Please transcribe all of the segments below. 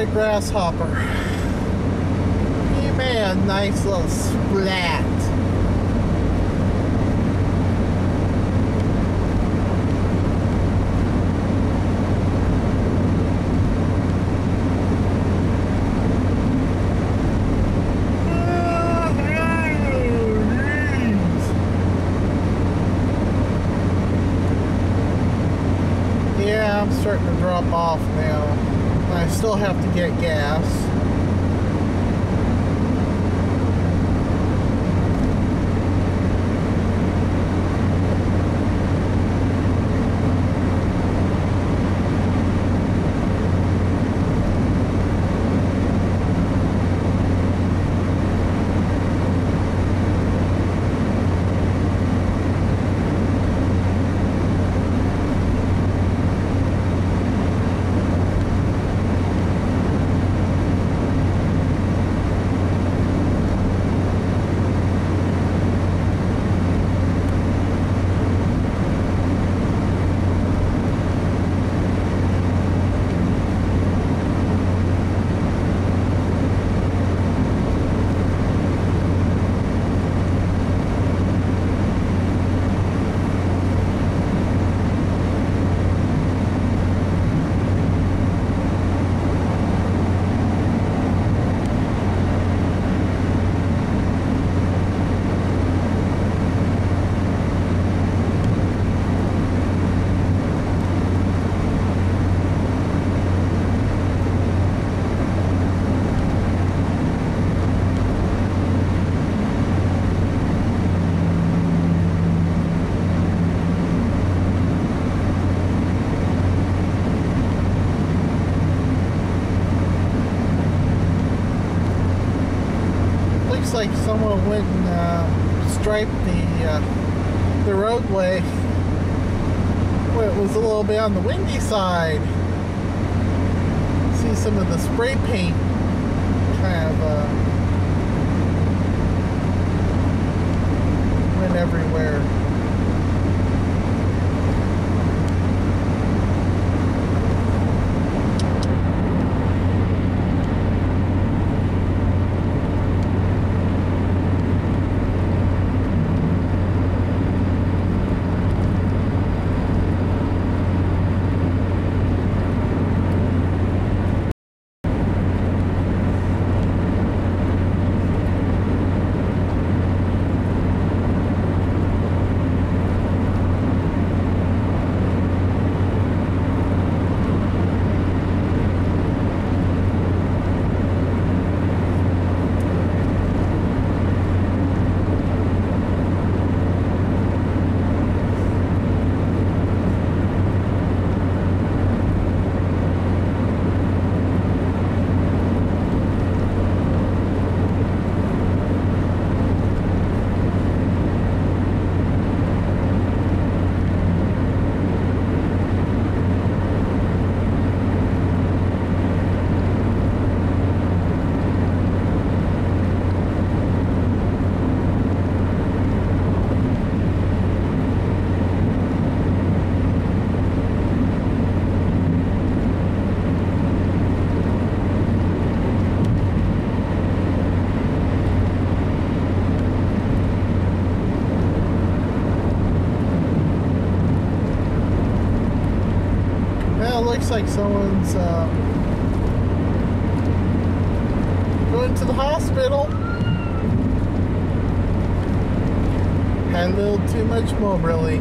a grasshopper. He made a nice little splat. Yeah, I'm starting to drop off now. I still have to get gas. Like someone went and striped the roadway where it was a little bit on the windy side. See some of the spray paint kind of went everywhere. Looks like someone's going to the hospital. Had a little too much mobility.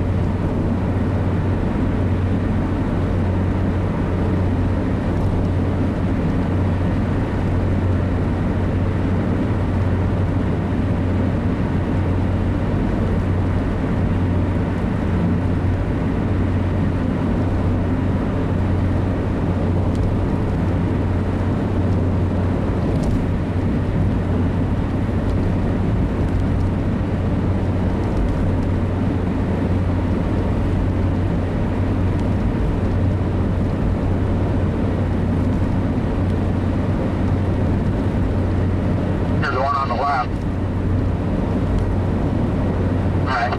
All right.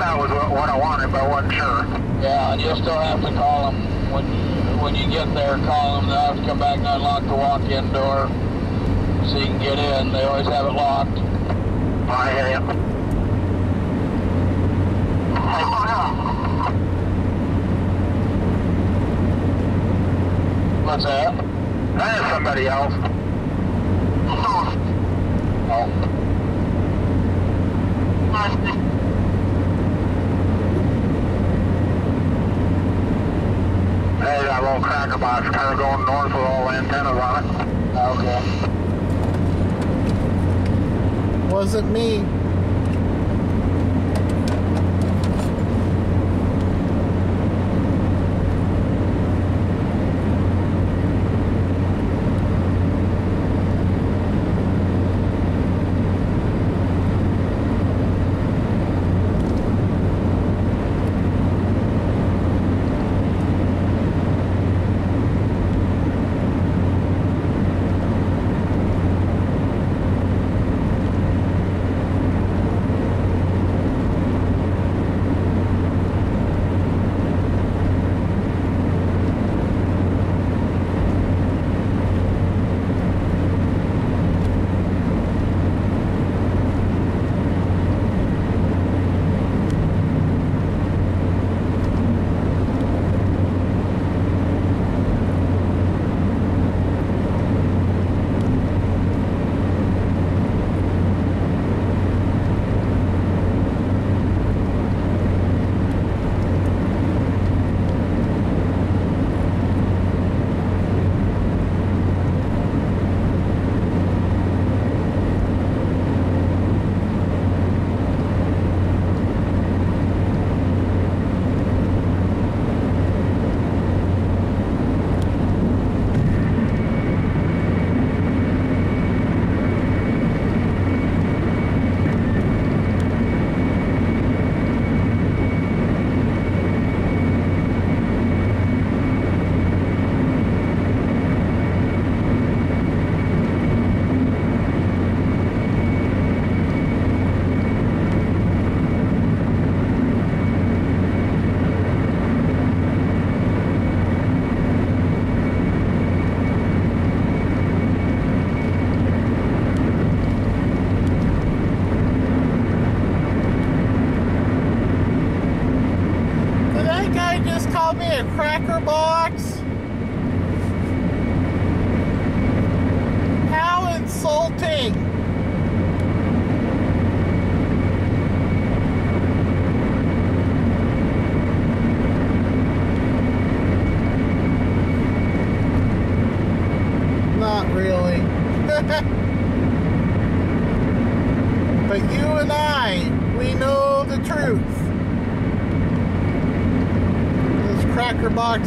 that was what I wanted, but I wasn't sure. Yeah, and you'll still have to call them. When you get there, call them. They'll have to come back and unlock the walk-in door so you can get in. They always have it locked. I hear you. Oh, yeah. What's that? That is somebody else. Oh. Hey, that little cracker box kind of going north with all antennas on it. Okay. Wasn't me.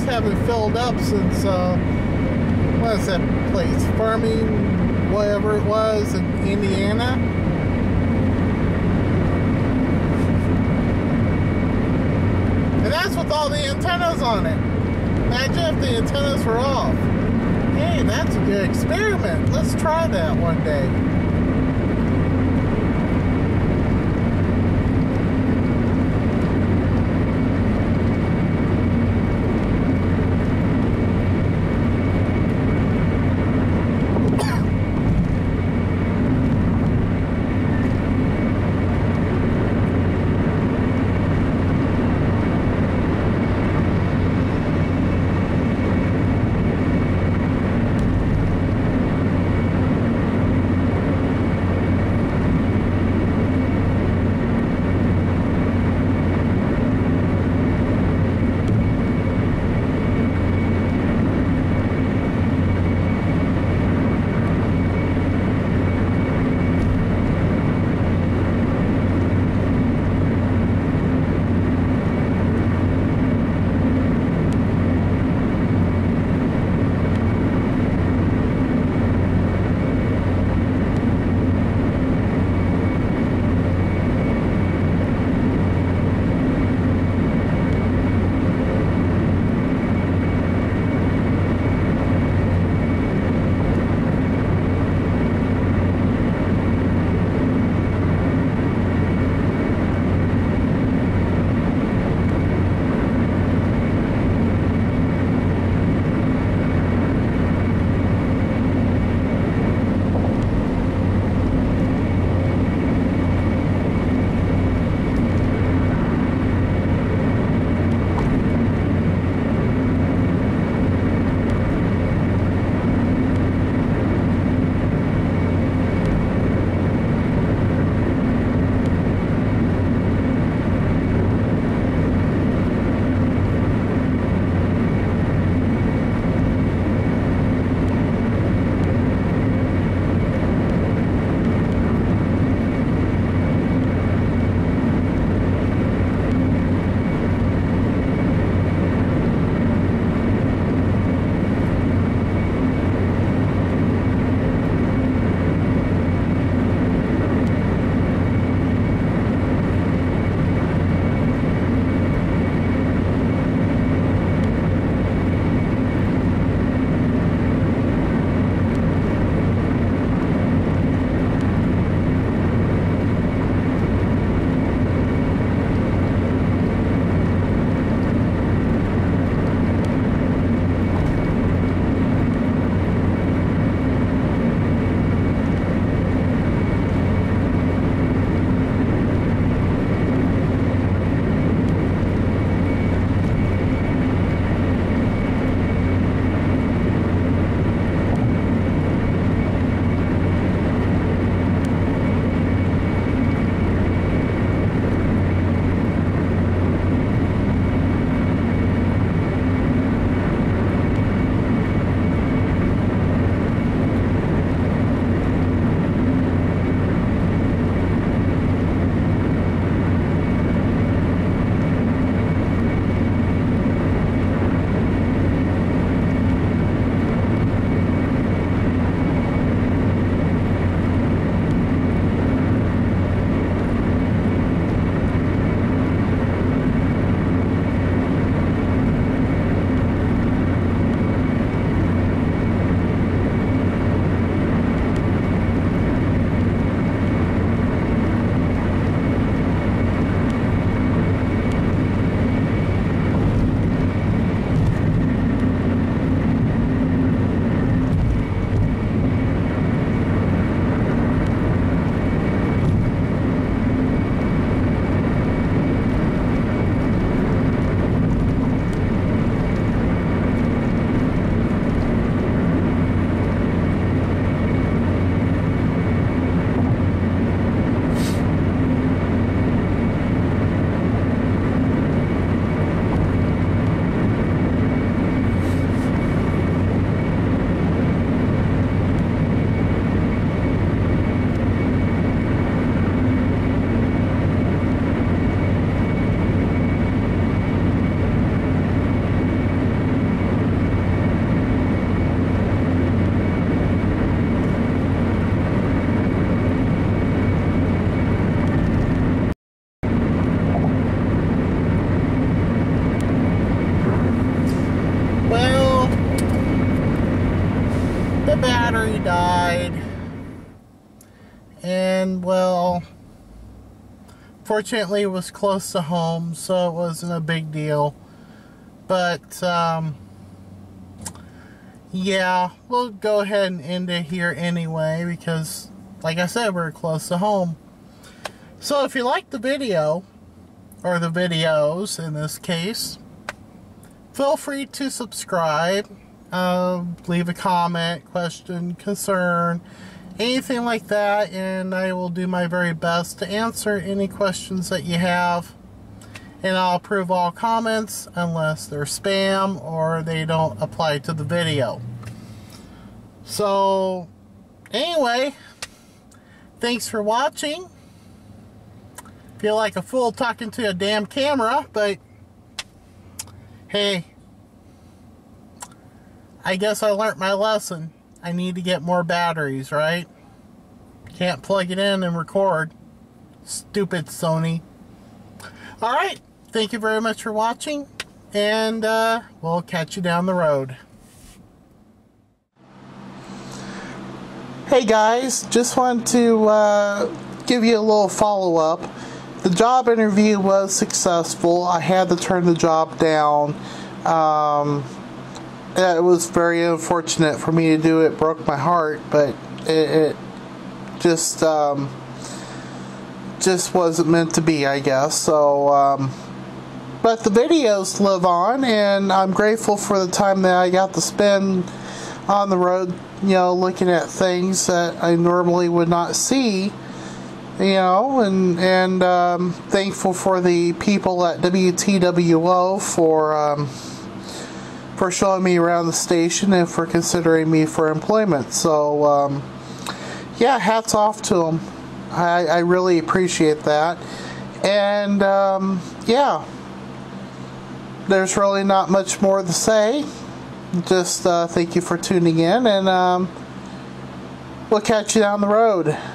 Haven't filled up since what is that place, Farming, whatever it was, in Indiana. And that's with all the antennas on it. Imagine if the antennas were off. Hey, that's a good experiment. Let's try that one day. Mary died, and well, fortunately it was close to home, so it wasn't a big deal. But yeah, we'll go ahead and end it here anyway, because like I said, we're close to home. So if you liked the video, or the videos in this case, feel free to subscribe, leave a comment, question, concern, anything like that, and I will do my very best to answer any questions that you have. And I'll approve all comments unless they're spam or they don't apply to the video. So anyway, thanks for watching. Feel like a fool talking to a damn camera, but hey, I guess I learned my lesson. I need to get more batteries, right? Can't plug it in and record. Stupid Sony. Alright, thank you very much for watching, and we'll catch you down the road. Hey guys, just wanted to give you a little follow-up. The job interview was successful. I had to turn the job down. It was very unfortunate for me to do it. Broke my heart, but it just wasn't meant to be, I guess. So, but the videos live on, and I'm grateful for the time that I got to spend on the road, you know, looking at things that I normally would not see, you know, and thankful for the people at WTWO for showing me around the station and for considering me for employment. So, yeah, hats off to them. I really appreciate that. And, yeah, there's really not much more to say. Just thank you for tuning in, and we'll catch you down the road.